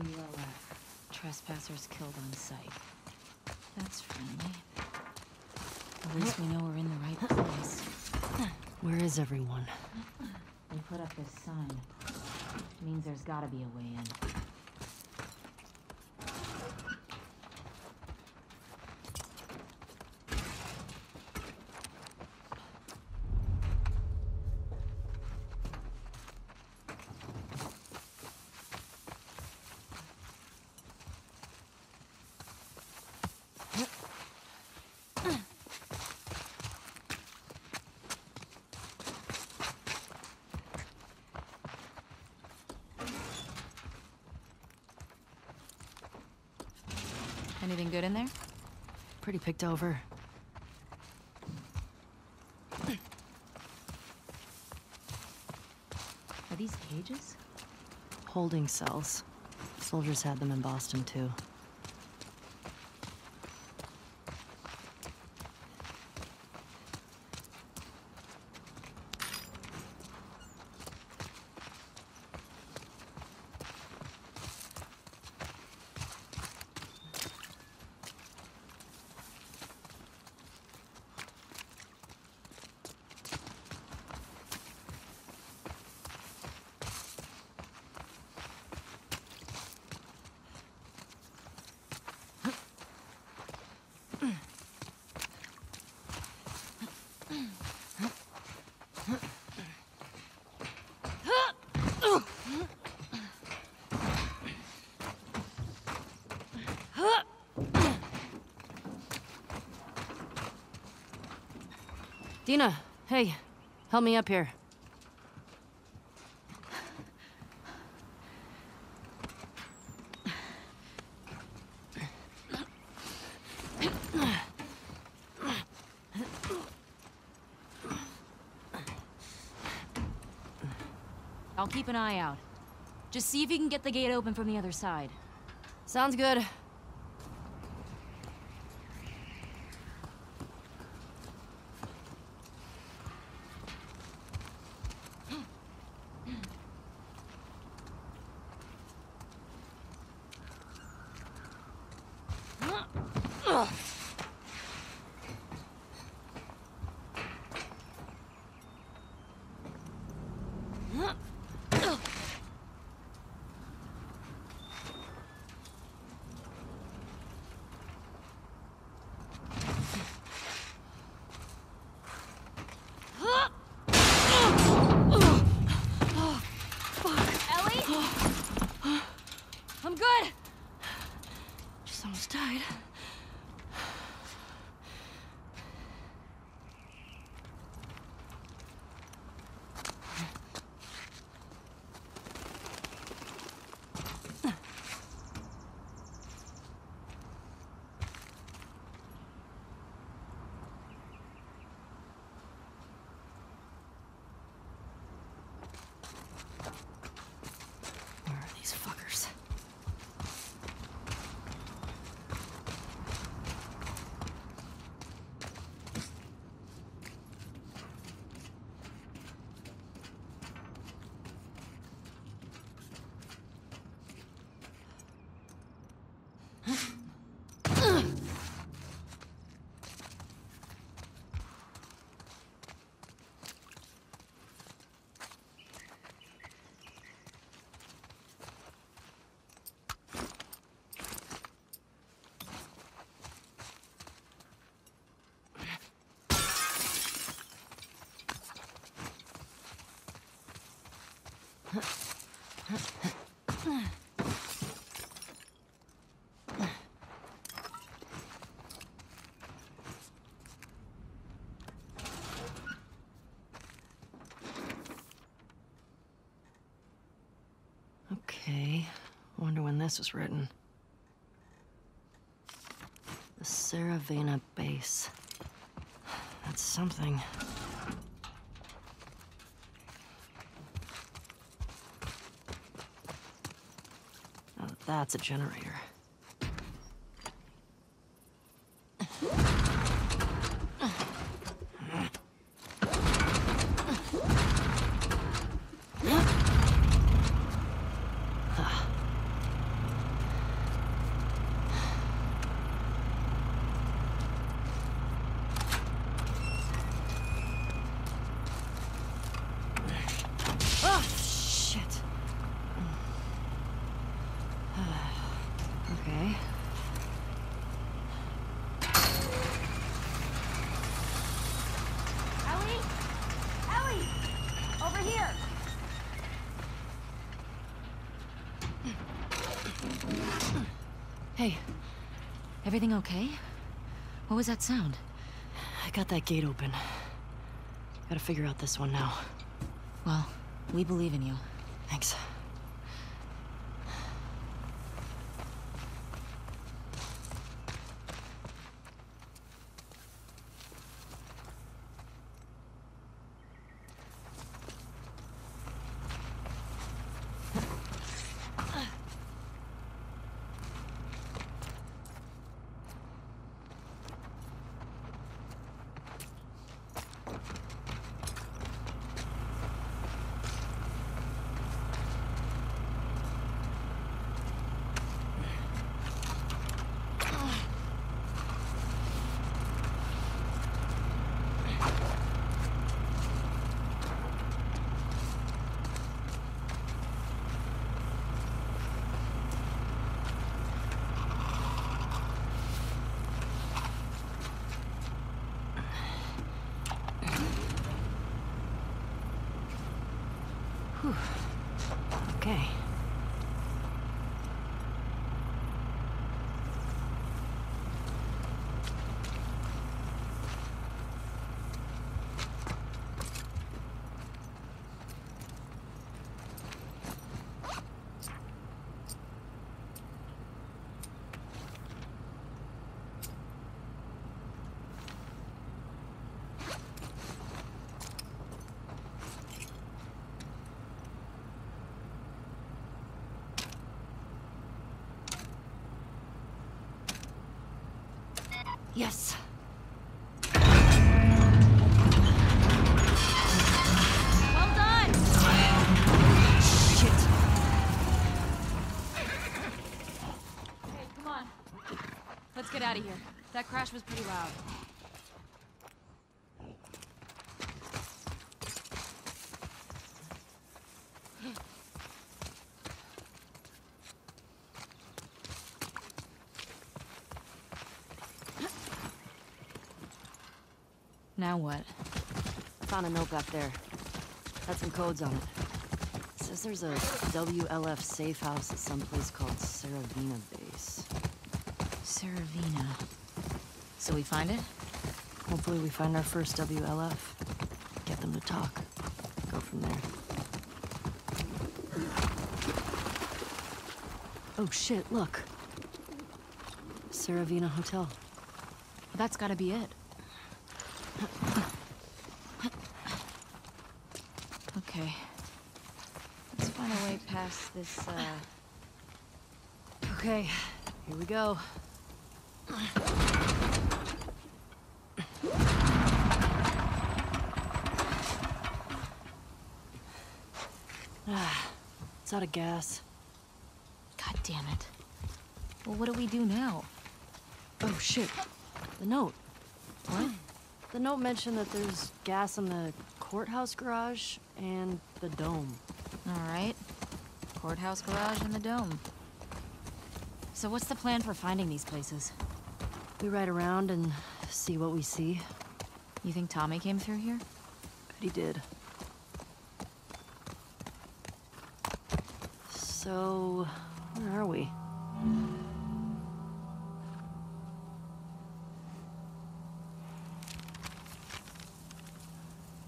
WLF. Trespassers killed on sight. That's friendly. At least we know we're in the right place. Where is everyone? We put up this sign. It means there's gotta be a way in. Anything good in there? Pretty picked over. Are these cages? Holding cells. Soldiers had them in Boston, too. Dina, hey, help me up here. I'll keep an eye out. Just see if you can get the gate open from the other side. Sounds good. Okay, wonder when this was written. The Serevena Base. That's something. That's a generator. Okay. Ellie? Ellie! Over here! Hey. Everything okay? What was that sound? I got that gate open. Gotta figure out this one now. Well, we believe in you. Thanks. Yes. Well done! Shit. Okay, come on. Let's get out of here. That crash was pretty loud. Now what? Found a note back there. Had some codes on it. It says there's a WLF safe house at some place called Serevena Base. Serevena. So we find it? Hopefully we find our first WLF. Get them to talk. Go from there. Oh shit, look. Serevena Hotel. Well, that's gotta be it. Okay. Let's find a way past this, Okay, here we go. It's out of gas. God damn it. Well, what do we do now? Oh, shit. The note. What? The note mentioned that there's gas in the courthouse garage and the dome. All right. Courthouse garage and the dome. So what's the plan for finding these places? We ride around and see what we see. You think Tommy came through here? He did. So, where are we?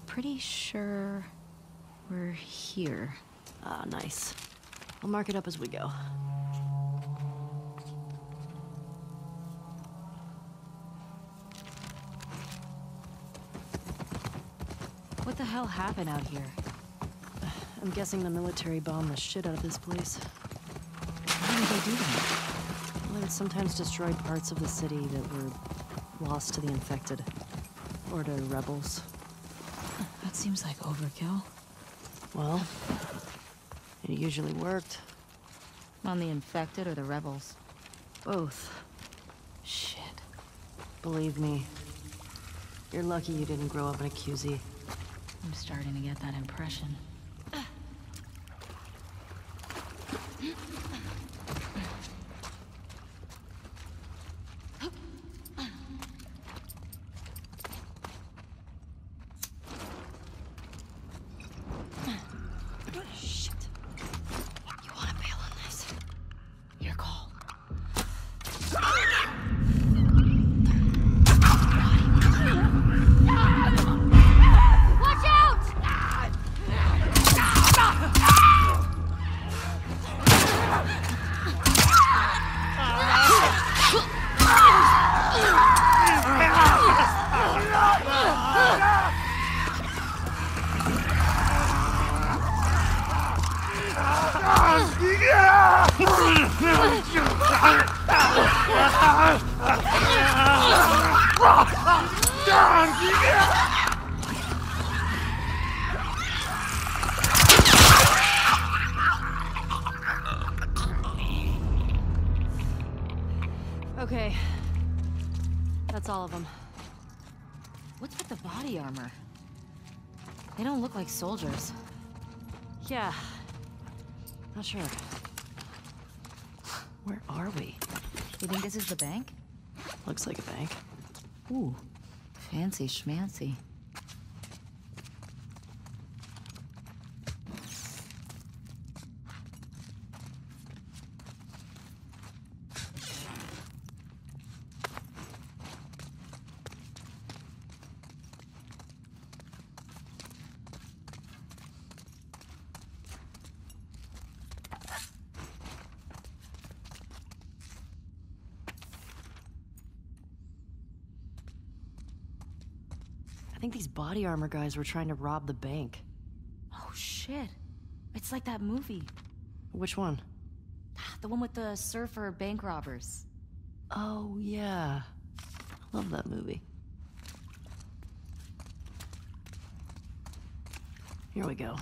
Pretty sure we're here. Ah, nice. I'll mark it up as we go. What the hell happened out here? I'm guessing the military bombed the shit out of this place. Why did they do that? Well, they sometimes destroyed parts of the city that were lost to the infected. Or to rebels. That seems like overkill. Well, it usually worked. On the infected or the rebels? Both. Shit. Believe me, you're lucky you didn't grow up in a QZ. I'm starting to get that impression. Okay. That's all of them. What's with the body armor? They don't look like soldiers. Yeah. Not sure. Where are we? You think this is the bank? Looks like a bank. Ooh. Fancy schmancy. I think these body armor guys were trying to rob the bank. Oh shit. It's like that movie. Which one? The one with the surfer bank robbers. Oh yeah. I love that movie. Here we go.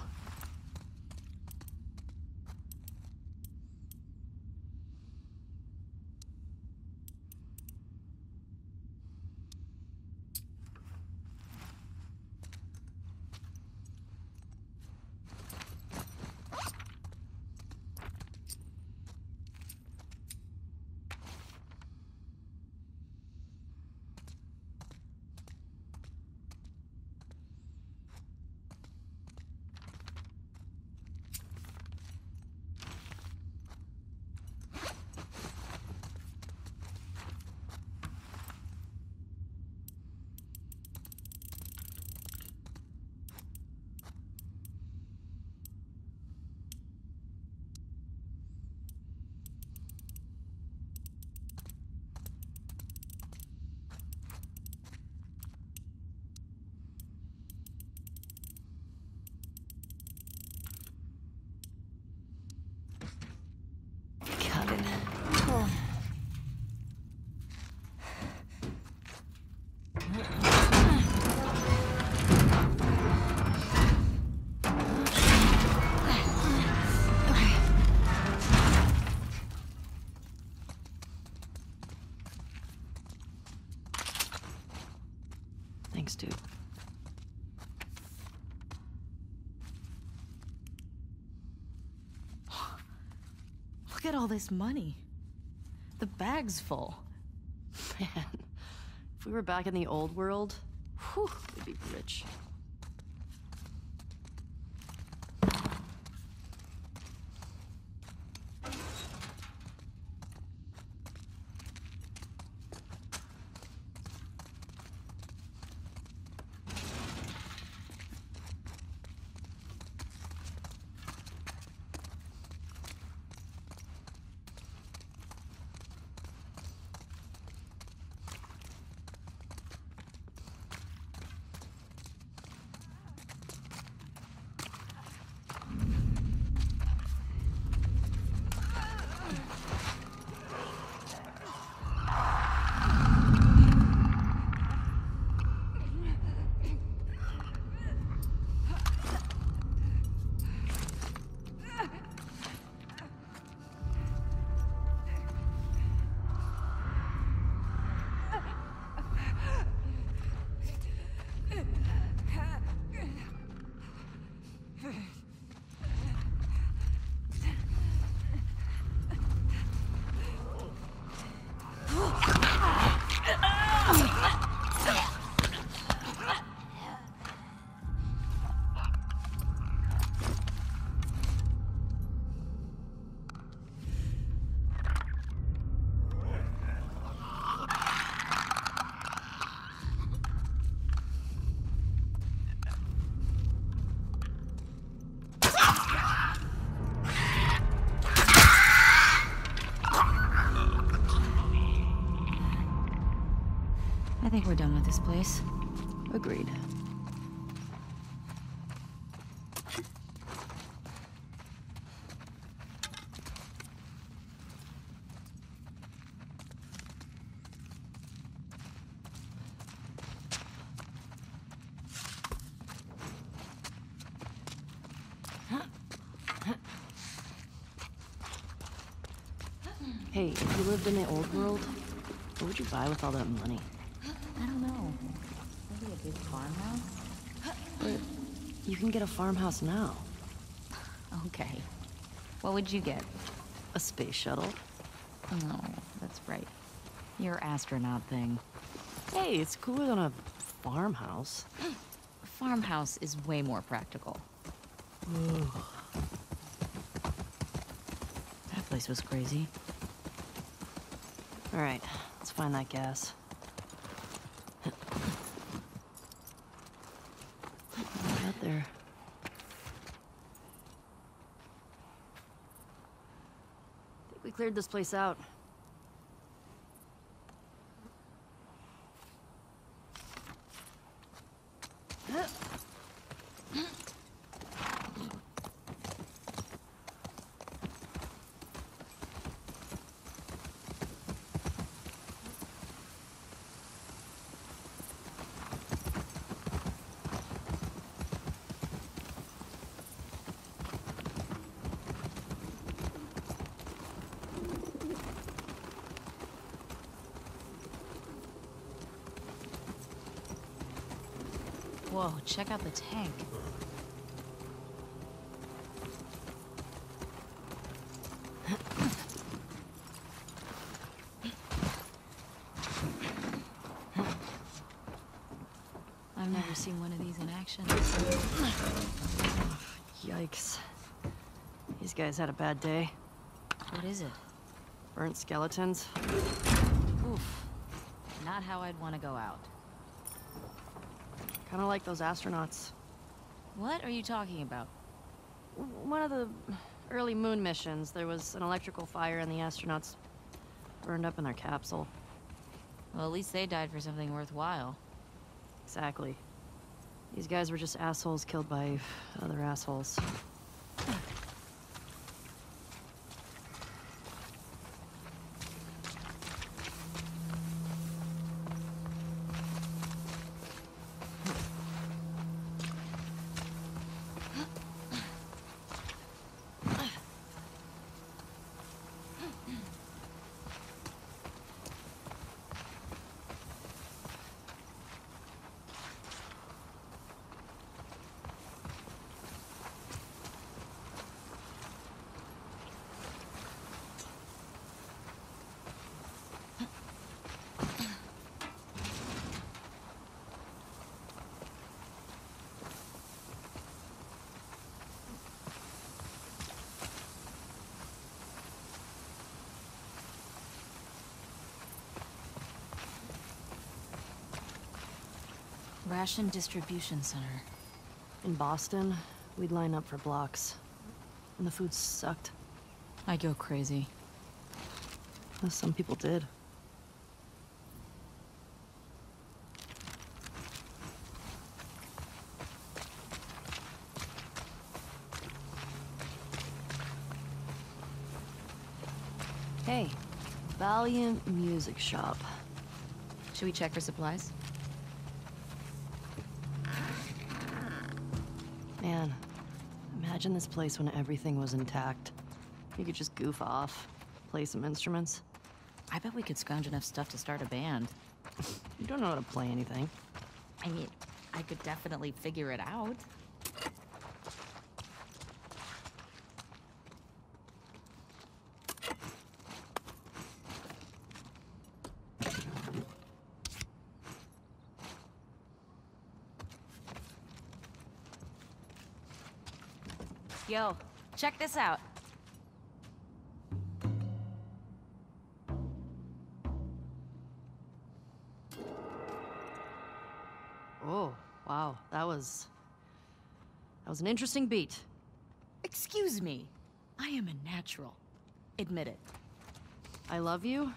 Thanks, dude. Look at all this money. The bag's full. Man, if we were back in the old world, whew, we'd be rich. I think we're done with this place. Agreed. Hey, if you lived in the old world, what would you buy with all that money? I don't know. Maybe a big farmhouse? But you can get a farmhouse now. Okay. What would you get? A space shuttle. Oh, that's right. Your astronaut thing. Hey, it's cooler than a farmhouse. A farmhouse is way more practical. Ooh. That place was crazy. All right, let's find that gas. Out there. I think we cleared this place out. Whoa, check out the tank. I've never seen one of these in action. Yikes. These guys had a bad day. What is it? Burnt skeletons. Oof. Not how I'd want to go out. Kind of like those astronauts. What are you talking about? One of the early moon missions, there was an electrical fire and the astronauts burned up in their capsule. Well, at least they died for something worthwhile. Exactly. These guys were just assholes killed by other assholes. Ration distribution center. In Boston, we'd line up for blocks. And the food sucked. I'd go crazy. Well, some people did. Hey, Valiant Music Shop. Should we check for supplies? Man, imagine this place when everything was intact. You could just goof off, play some instruments. I bet we could scrounge enough stuff to start a band. You don't know how to play anything. I mean, I could definitely figure it out. Yo, check this out. Oh, wow. That was an interesting beat. Excuse me. I am a natural. Admit it. I love you?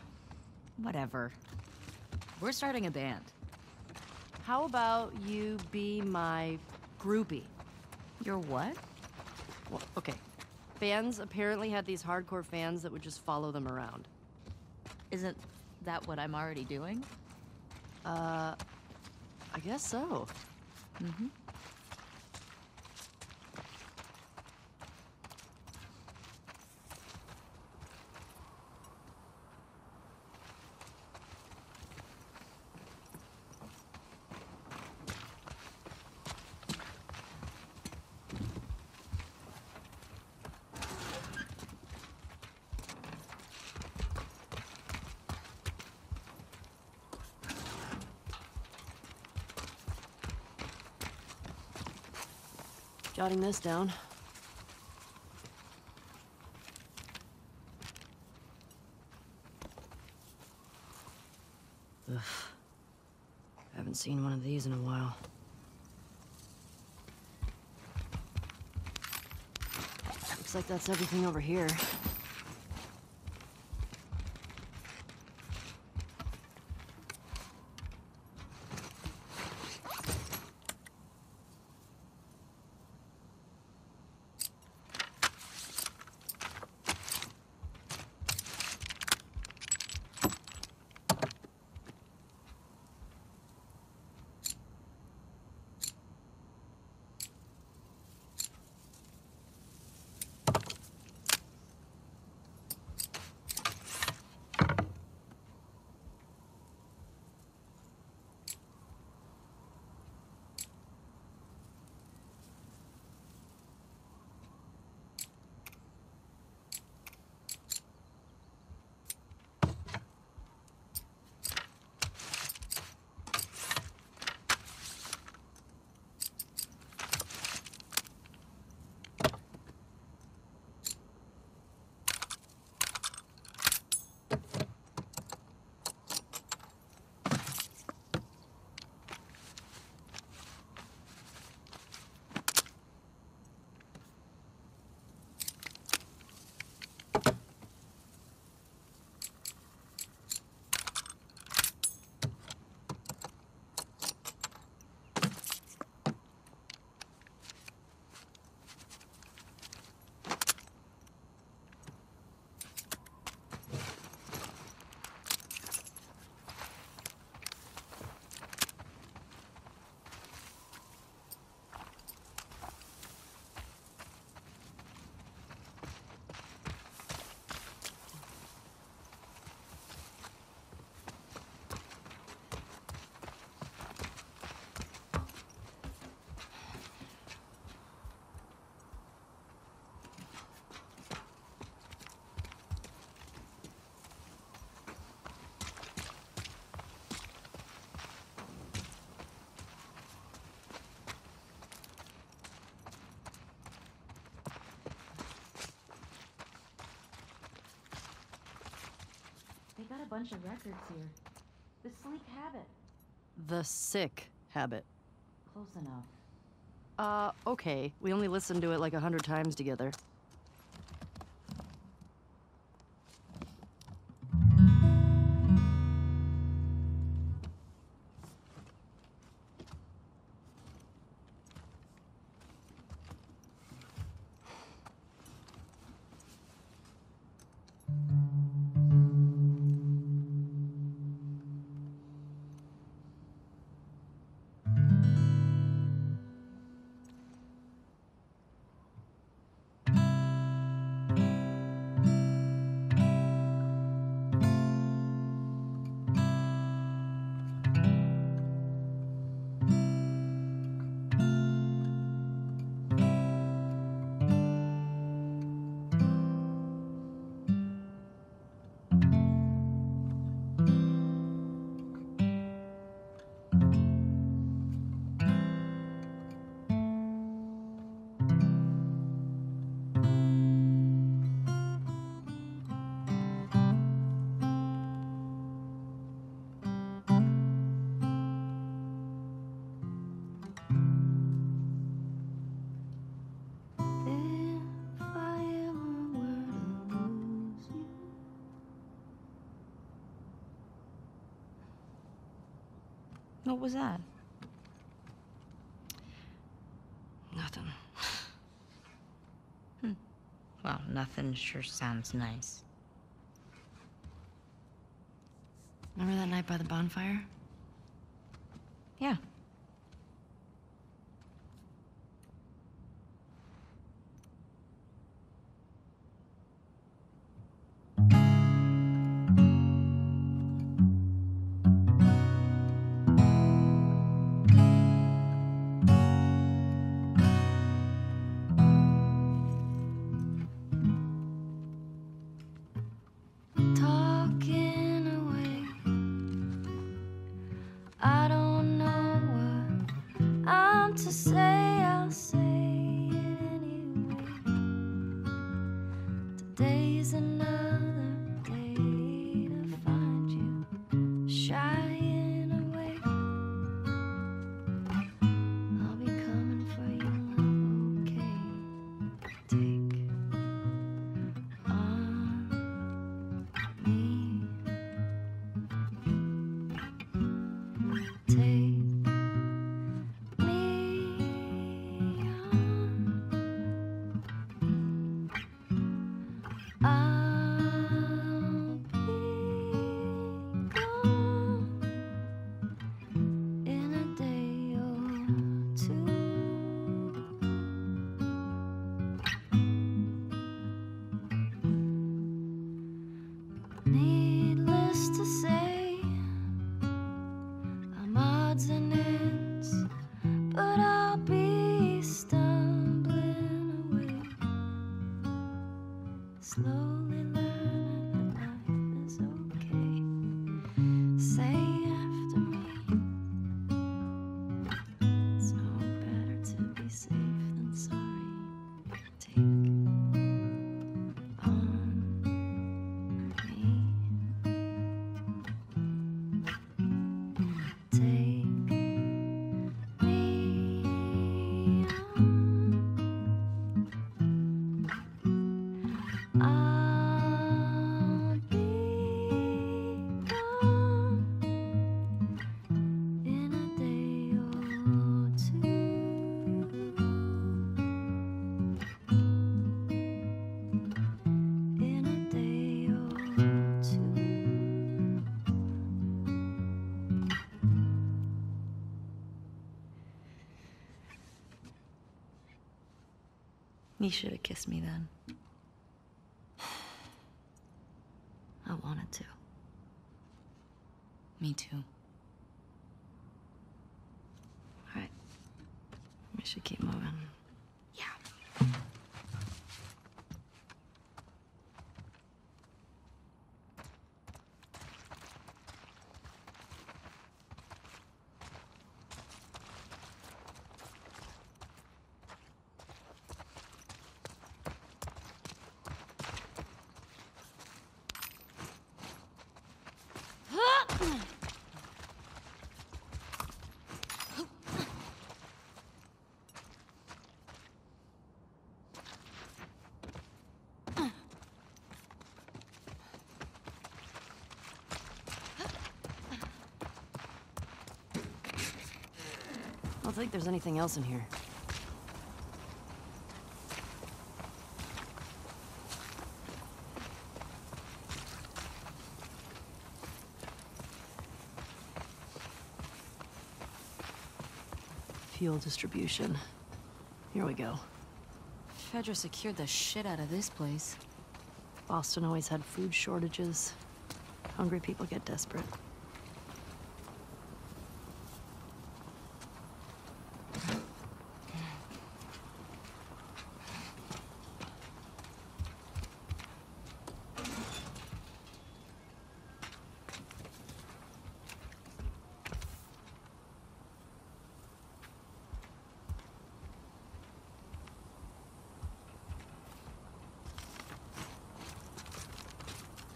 Whatever. We're starting a band. How about you be my groupie? Your what? Well, okay. Fans apparently had these hardcore fans that would just follow them around. Isn't that what I'm already doing? I guess so. Mm-hmm. Jotting this down. Ugh. Haven't seen one of these in a while. Looks like that's everything over here. Got a bunch of records here. The sleek habit. The sick habit. Close enough. Okay. We only listened to it like 100 times together. What was that? Nothing. Well, nothing sure sounds nice. Remember that night by the bonfire? Yeah. Talking away, I don't know You should have kissed me then. I wanted to. Me too. All right. We should keep moving. Yeah. I don't think there's anything else in here. Fuel distribution. Here we go. Fedra secured the shit out of this place. Boston always had food shortages. Hungry people get desperate.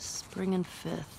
Spring and Fifth.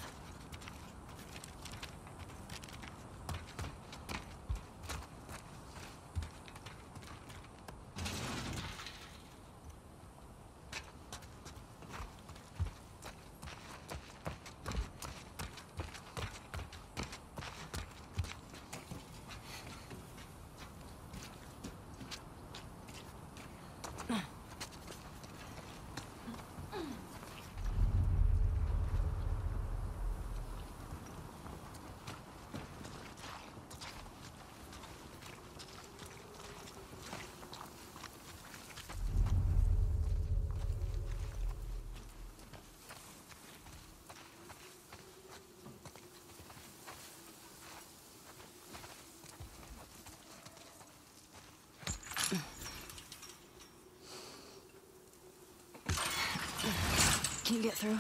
Can you get through?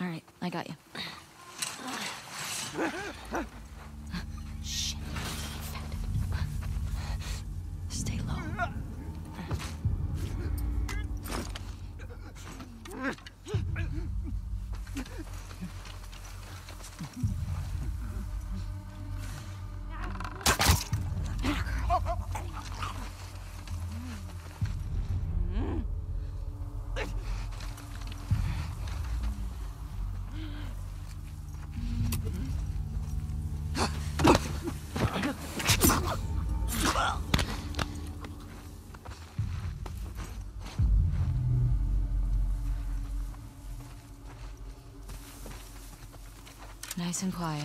All right, I got you. Shit. Stay low. Nice and quiet.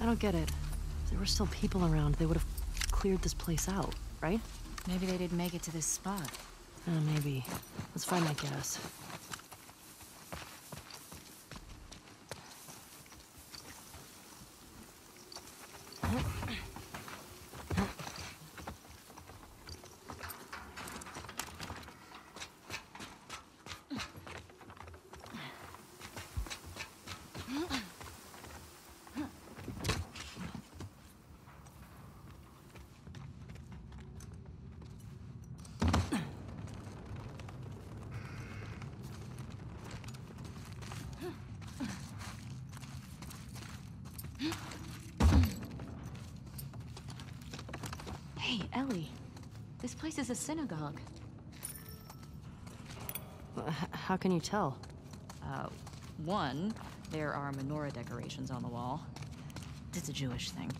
I don't get it. If there were still people around, they would have cleared this place out, right? Maybe they didn't make it to this spot. Maybe. Let's find that gas. Hey, Ellie, this place is a synagogue. How can you tell? One, there are menorah decorations on the wall. It's a Jewish thing.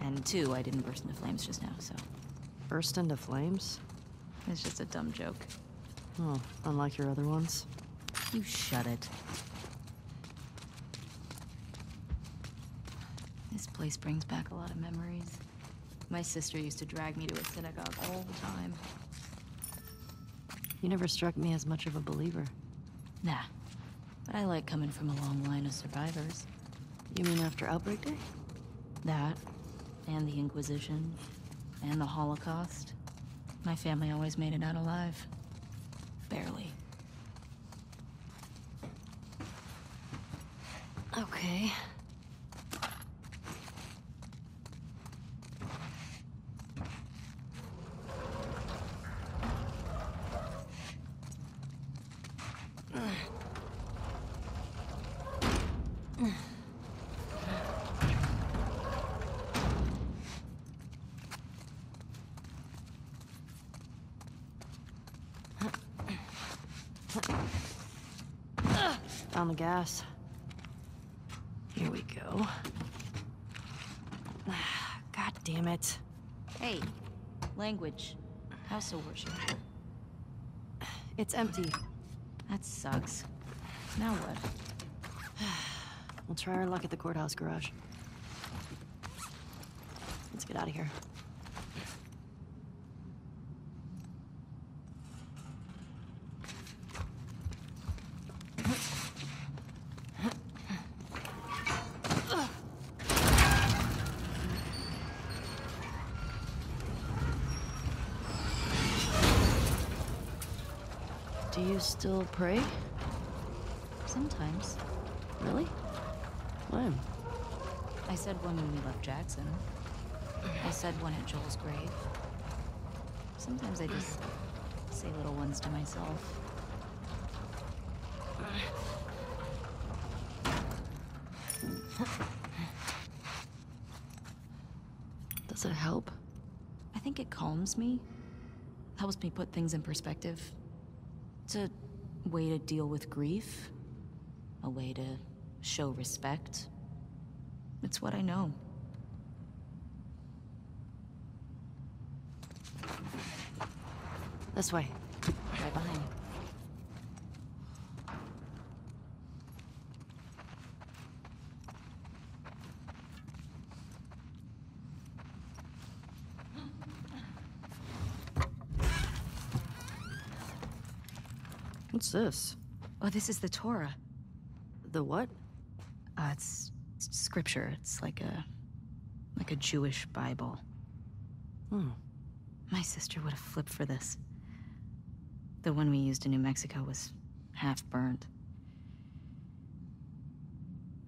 And two, I didn't burst into flames just now, so... Burst into flames? It's just a dumb joke. Oh, unlike your other ones? You shut it. This place brings back a lot of memories. My sister used to drag me to a synagogue all the time. You never struck me as much of a believer. Nah, but I like coming from a long line of survivors. You mean after Outbreak Day? That, and the Inquisition, and the Holocaust. My family always made it out alive. Barely. Okay. Found the gas. Here we go. God damn it. Hey, language. House of worship. It's empty. That sucks. Now what? We'll try our luck at the courthouse garage. Let's get out of here. Do you still pray? Sometimes. Really? When? I said one when we left Jackson. I said one at Joel's grave. Sometimes I just say little ones to myself. Does it help? I think it calms me. Helps me put things in perspective. It's a way to deal with grief, a way to show respect. It's what I know. This way. Right behind you. What's this? Oh, this is the Torah. The what? It's scripture. It's like a Jewish Bible. Hmm. My sister would have flipped for this. The one we used in New Mexico was half burned.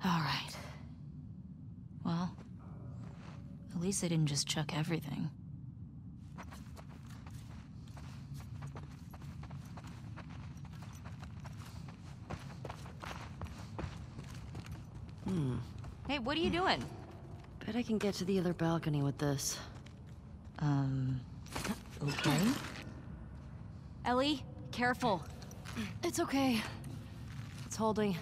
All right. Well, at least I didn't just chuck everything. Hey, what are you doing? Bet I can get to the other balcony with this. Okay. Ellie, careful. It's okay. It's holding.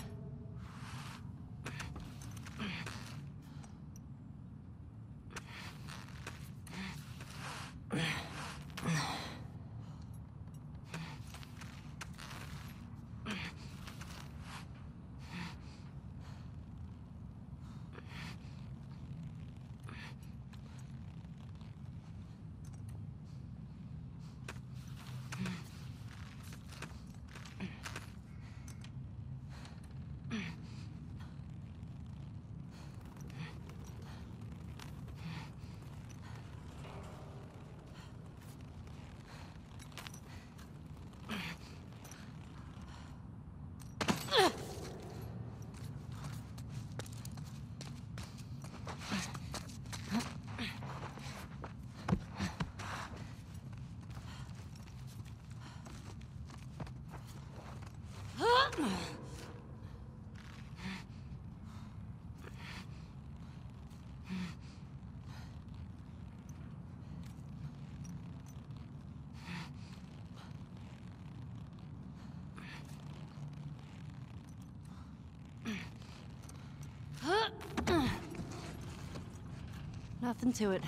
Nothing to it.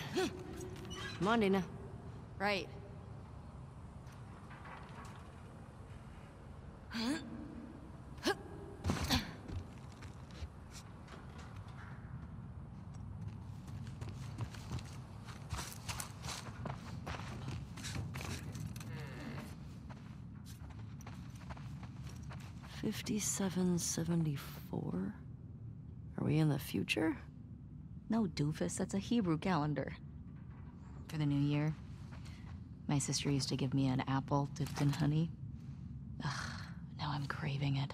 Monday now. Right. $57.74. Are we in the future? No, doofus, that's a Hebrew calendar. For the new year, my sister used to give me an apple dipped in honey. Ugh, now I'm craving it.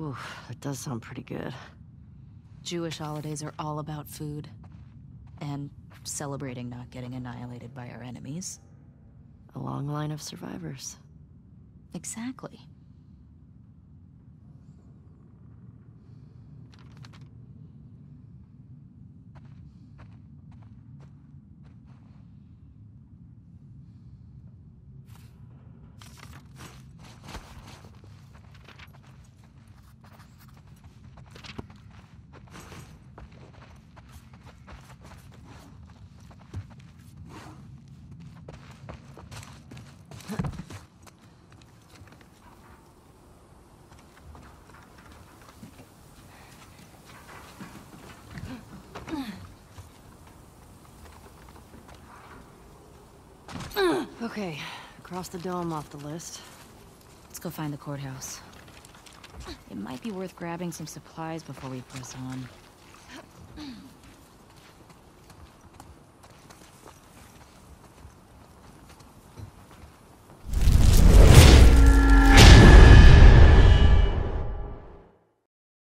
Oof, that does sound pretty good. Jewish holidays are all about food. And celebrating not getting annihilated by our enemies. A long line of survivors. Exactly. Okay, across the dome off the list. Let's go find the courthouse. It might be worth grabbing some supplies before we press on.